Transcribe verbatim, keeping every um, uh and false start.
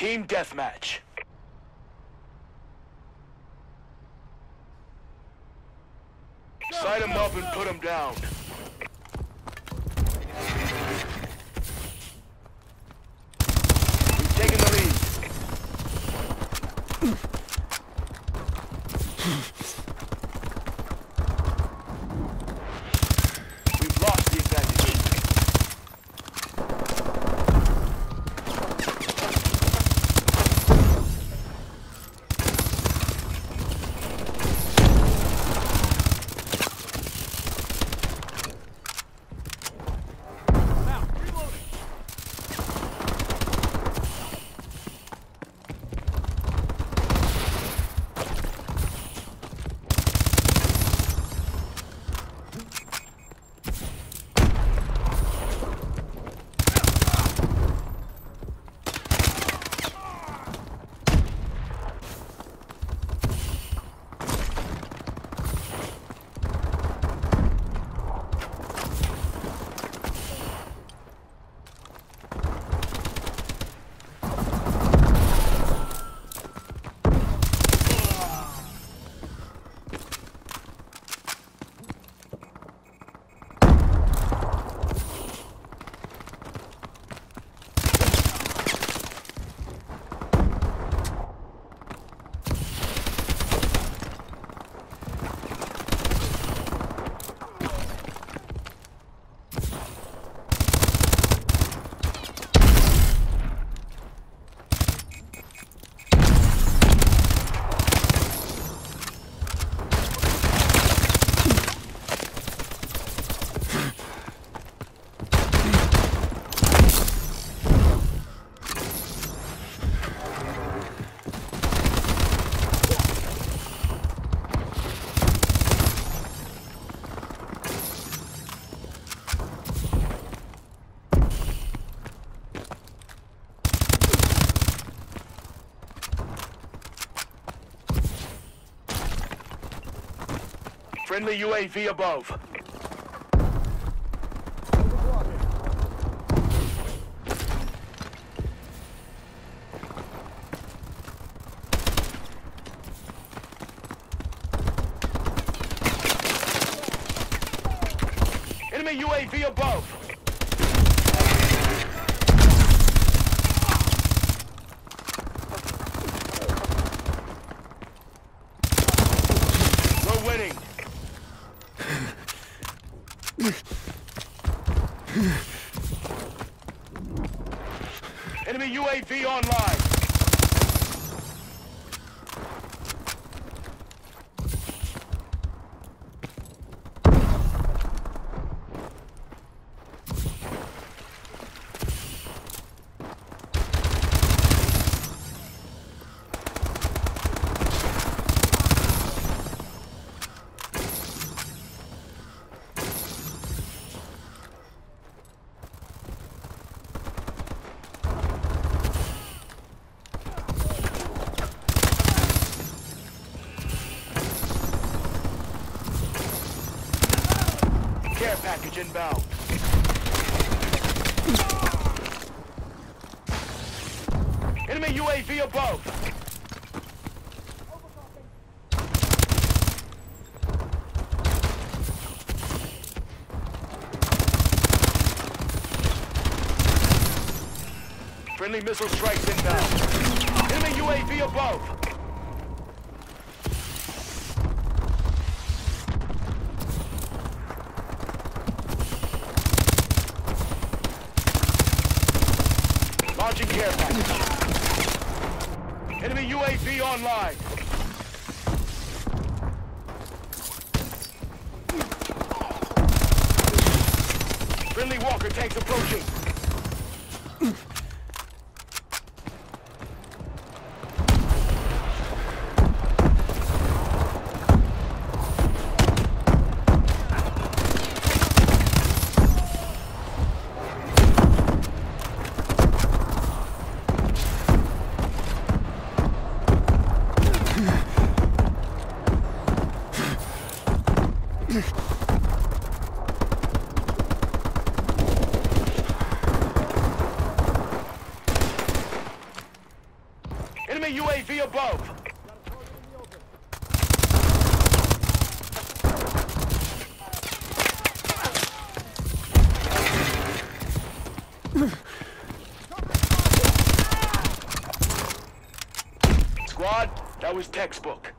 Team Deathmatch. Side him up and put him down. We've taken the lead. We've lost the friendly U A V above. Enemy U A V above. Enemy U A V online. Care package inbound. Enemy U A V above. Friendly missile strikes inbound. Enemy U A V above. Launching care package. Enemy U A V online. Friendly Walker tanks approaching. U A V above. Squad, that was textbook.